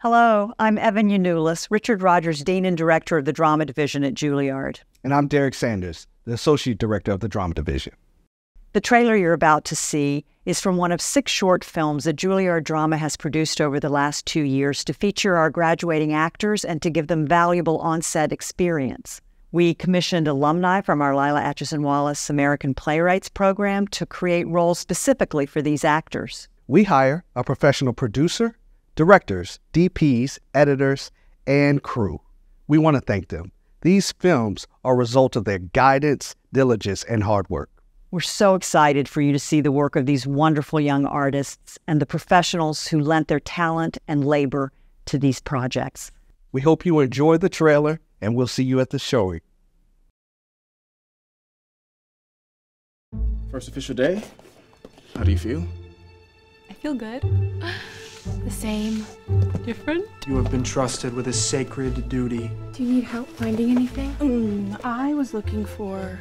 Hello, I'm Evan Yionoulis, Richard Rogers, Dean and Director of the Drama Division at Juilliard. And I'm Derek Sanders, the Associate Director of the Drama Division. The trailer you're about to see is from one of 6 short films that Juilliard Drama has produced over the last 2 years to feature our graduating actors and to give them valuable on-set experience. We commissioned alumni from our Lila Acheson Wallace American Playwrights program to create roles specifically for these actors. We hire a professional producer, directors, DPs, editors, and crew. We want to thank them. These films are a result of their guidance, diligence, and hard work. We're so excited for you to see the work of these wonderful young artists and the professionals who lent their talent and labor to these projects. We hope you enjoy the trailer, and we'll see you at the showing. First official day, how do you feel? I feel good. The same. Different? You have been trusted with a sacred duty. Do you need help finding anything? I was looking for...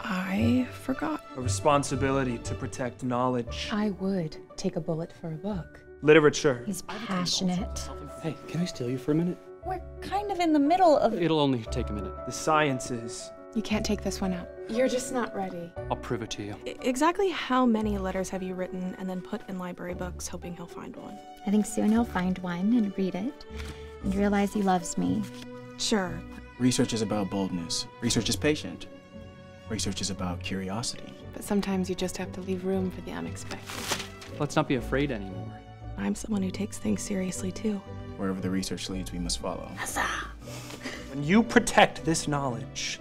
I forgot. A responsibility to protect knowledge. I would take a bullet for a book. Literature. He's passionate. Hey, can I steal you for a minute? We're kind of in the middle of... It'll only take a minute. The sciences. You can't take this one out. You're just not ready. I'll prove it to you. Exactly how many letters have you written and then put in library books hoping he'll find one? I think soon he'll find one and read it and realize he loves me. Sure. Research is about boldness. Research is patient. Research is about curiosity. But sometimes you just have to leave room for the unexpected. Let's not be afraid anymore. I'm someone who takes things seriously, too. Wherever the research leads, we must follow. Huzzah! When you protect this knowledge,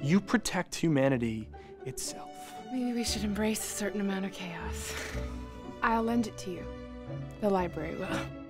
you protect humanity itself. Maybe we should embrace a certain amount of chaos. I'll lend it to you. The library will.